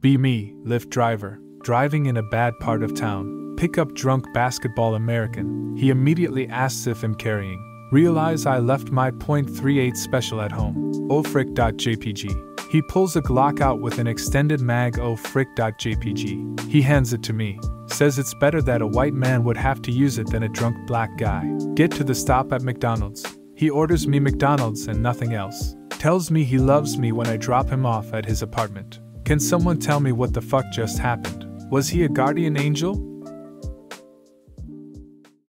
Be me, Lyft driver, driving in a bad part of town, pick up drunk basketball American. He immediately asks if I'm carrying. Realize I left my .38 special at home. Ofrick.jpg. He pulls a Glock out with an extended mag. Ofrick.jpg. He hands it to me. Says it's better that a white man would have to use it than a drunk black guy. Get to the stop at McDonald's. He orders me McDonald's and nothing else. Tells me he loves me when I drop him off at his apartment. Can someone tell me what the fuck just happened? Was he a guardian angel?